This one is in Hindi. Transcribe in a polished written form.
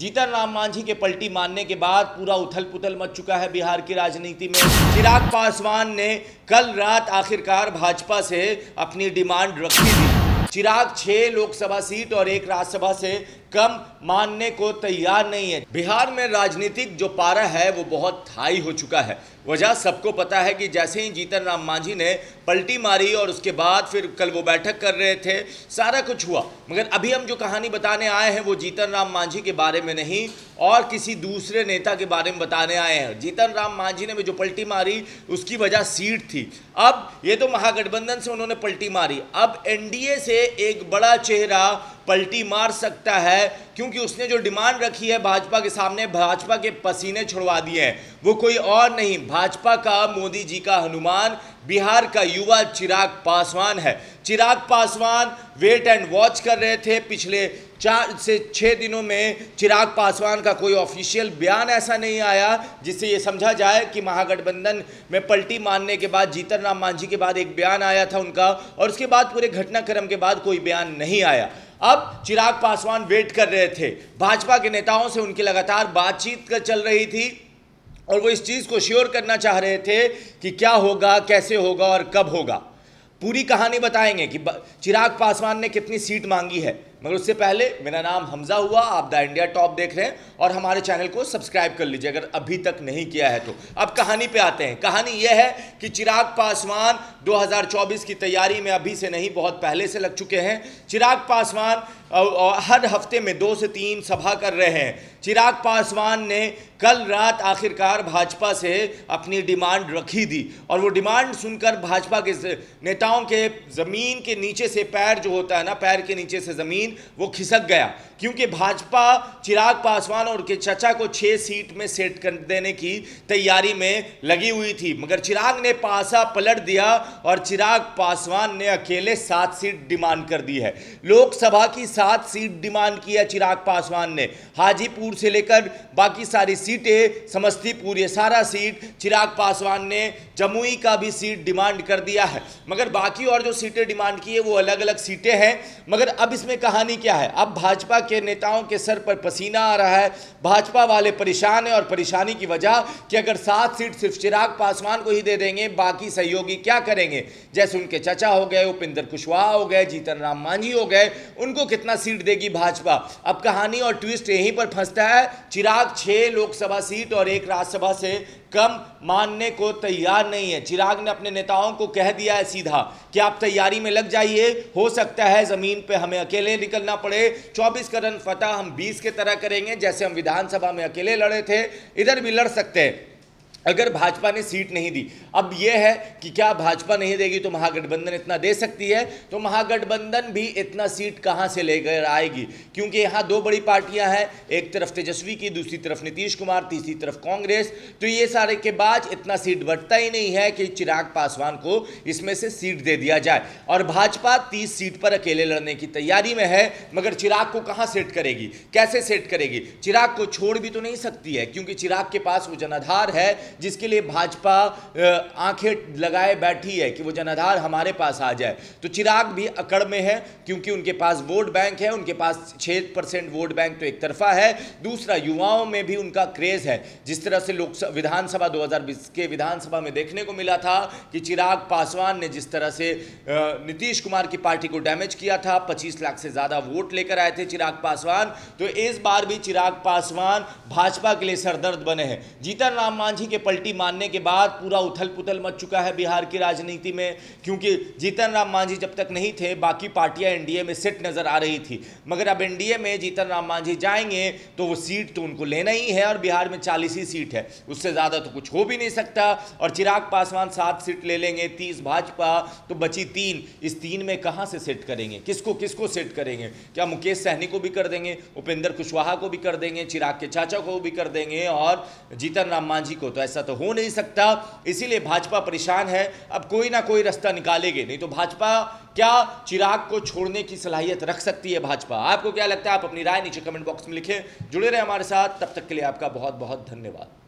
जीतन राम मांझी के पलटी मारने के बाद पूरा उथल पुथल मच चुका है बिहार की राजनीति में। चिराग पासवान ने कल रात आखिरकार भाजपा से अपनी डिमांड रखी थी। चिराग 6 लोकसभा सीट और 1 राज्यसभा से कम मानने को तैयार नहीं है। बिहार में राजनीतिक जो पारा है वो बहुत हाई हो चुका है। वजह सबको पता है कि जैसे ही जीतन राम मांझी ने पलटी मारी और उसके बाद फिर कल वो बैठक कर रहे थे, सारा कुछ हुआ। मगर अभी हम जो कहानी बताने आए हैं वो जीतन राम मांझी के बारे में नहीं और किसी दूसरे नेता के बारे में बताने आए हैं। जीतन राम मांझी ने जो पलटी मारी उसकी वजह सीट थी। अब ये तो महागठबंधन से उन्होंने पलटी मारी, अब NDA से एक बड़ा चेहरा पलटी मार सकता है क्योंकि उसने जो डिमांड रखी है भाजपा के सामने, भाजपा के पसीने छुड़वा दिए हैं। वो कोई और नहीं, भाजपा का मोदी जी का हनुमान, बिहार का युवा चिराग पासवान है। Chirag Paswan wait and watch कर रहे थे। पिछले 4 से 6 दिनों में चिराग पासवान का कोई ऑफिशियल बयान ऐसा नहीं आया जिससे ये समझा जाए कि महागठबंधन में पलटी मारने के बाद, जीतन राम मांझी के बाद एक बयान आया था उनका और उसके बाद पूरे घटनाक्रम के बाद कोई बयान नहीं आया। अब चिराग पासवान वेट कर रहे थे। भाजपा के नेताओं से उनकी लगातार बातचीत चल रही थी और वो इस चीज़ को श्योर करना चाह रहे थे कि क्या होगा, कैसे होगा और कब होगा। पूरी कहानी बताएंगे कि चिराग पासवान ने कितनी सीट मांगी है। मगर उससे पहले मेरा नाम हमज़ा हुआ, आप द इंडिया टॉप देख रहे हैं और हमारे चैनल को सब्सक्राइब कर लीजिए अगर अभी तक नहीं किया है तो। अब कहानी पे आते हैं। कहानी यह है कि चिराग पासवान 2024 की तैयारी में अभी से नहीं, बहुत पहले से लग चुके हैं। चिराग पासवान हर हफ्ते में 2 से 3 सभा कर रहे हैं। चिराग पासवान ने कल रात आखिरकार भाजपा से अपनी डिमांड रखी थी और वो डिमांड सुनकर भाजपा के नेताओं के ज़मीन के नीचे से पैर, जो होता है ना, पैर के नीचे से ज़मीन, वो खिसक गया क्योंकि भाजपा चिराग पासवान और उनके चचा को 6 सीट में सेट कर देने की तैयारी में लगी हुई थी। मगर चिराग ने पासा पलट दिया और चिराग पासवान ने अकेले 7 सीट डिमांड कर दी है। लोकसभा की 7 सीट डिमांड की है चिराग पासवान ने। हाजीपुर से लेकर बाकी सारी सीटें, समस्तीपुर, ये सारा सीट चिराग पासवान ने, जमुई का भी सीट डिमांड कर दिया है। मगर बाकी और जो सीटें डिमांड की है वो अलग अलग सीटें हैं। मगर अब इसमें कहानी क्या है? अब भाजपा के नेताओं के सर पर पसीना आ रहा है, भाजपा वाले परेशान हैं और परेशानी की वजह कि अगर 7 सीट सिर्फ चिराग पासवान को ही दे देंगे, बाकी सहयोगी क्या करेंगे? जैसे उनके चचा हो गए, उपेंद्र कुशवाहा हो गए, जीतन राम मांझी हो गए, उनको कितना सीट देगी भाजपा? अब कहानी और ट्विस्ट यहीं पर फंसता है। चिराग 6 लोकसभा सीट और 1 राज्यसभा से कम मानने को तैयार नहीं है। चिराग ने अपने नेताओं को कह दिया है सीधा कि आप तैयारी में लग जाइए, हो सकता है ज़मीन पे हमें अकेले निकलना पड़े। 24 का रन फतह हम 20 के तरह करेंगे, जैसे हम विधानसभा में अकेले लड़े थे, इधर भी लड़ सकते हैं अगर भाजपा ने सीट नहीं दी। अब यह है कि क्या भाजपा नहीं देगी तो महागठबंधन इतना दे सकती है, तो महागठबंधन भी इतना सीट कहां से लेकर आएगी? क्योंकि यहां 2 बड़ी पार्टियां हैं, एक तरफ तेजस्वी की, दूसरी तरफ नीतीश कुमार, तीसरी तरफ कांग्रेस। तो ये सारे के बाद इतना सीट बढ़ता ही नहीं है कि चिराग पासवान को इसमें से सीट दे दिया जाए। और भाजपा 30 सीट पर अकेले लड़ने की तैयारी में है। मगर चिराग को कहाँ सेट करेगी, कैसे सेट करेगी? चिराग को छोड़ भी तो नहीं सकती है क्योंकि चिराग के पास वो जनाधार है जिसके लिए भाजपा आंखें लगाए बैठी है कि वो जनाधार हमारे पास आ जाए। तो चिराग भी अकड़ में है क्योंकि उनके पास वोट बैंक है, उनके पास 6% वोट बैंक तो एक तरफा है, दूसरा युवाओं में भी उनका क्रेज़ है। जिस तरह से विधानसभा 2020 के विधानसभा में देखने को मिला था कि चिराग पासवान ने जिस तरह से नीतीश कुमार की पार्टी को डैमेज किया था, 25 लाख से ज़्यादा वोट लेकर आए थे चिराग पासवान। तो इस बार भी चिराग पासवान भाजपा के लिए सरदर्द बने हैं। जीतन राम मांझी के पलटी मारने के बाद पूरा उथल पुथल मच चुका है बिहार की राजनीति में क्योंकि जीतन राम मांझी जब तक नहीं थे बाकी पार्टियां NDA में सेट नजर आ रही थी। मगर अब NDA में जीतन राम मांझी जाएंगे तो वो सीट तो उनको लेना ही है और बिहार में 40 ही सीट है, उससे ज़्यादा तो कुछ हो भी नहीं सकता। और चिराग पासवान 7 सीट ले लेंगे, 30 भाजपा, तो बची 3। इस 3 में कहाँ से सेट करेंगे, किसको सेट करेंगे? क्या मुकेश सहनी को भी कर देंगे, उपेंद्र कुशवाहा को भी कर देंगे, चिराग के चाचा को भी कर देंगे और जीतन राम मांझी को? तो ऐसा तो हो नहीं सकता। इसीलिए भाजपा परेशान है। अब कोई ना कोई रास्ता निकालेगी, नहीं तो भाजपा क्या चिराग को छोड़ने की सलाहियत रख सकती है? भाजपा, आपको क्या लगता है? आप अपनी राय नीचे कमेंट बॉक्स में लिखें। जुड़े रहे हमारे साथ, तब तक के लिए आपका बहुत बहुत धन्यवाद।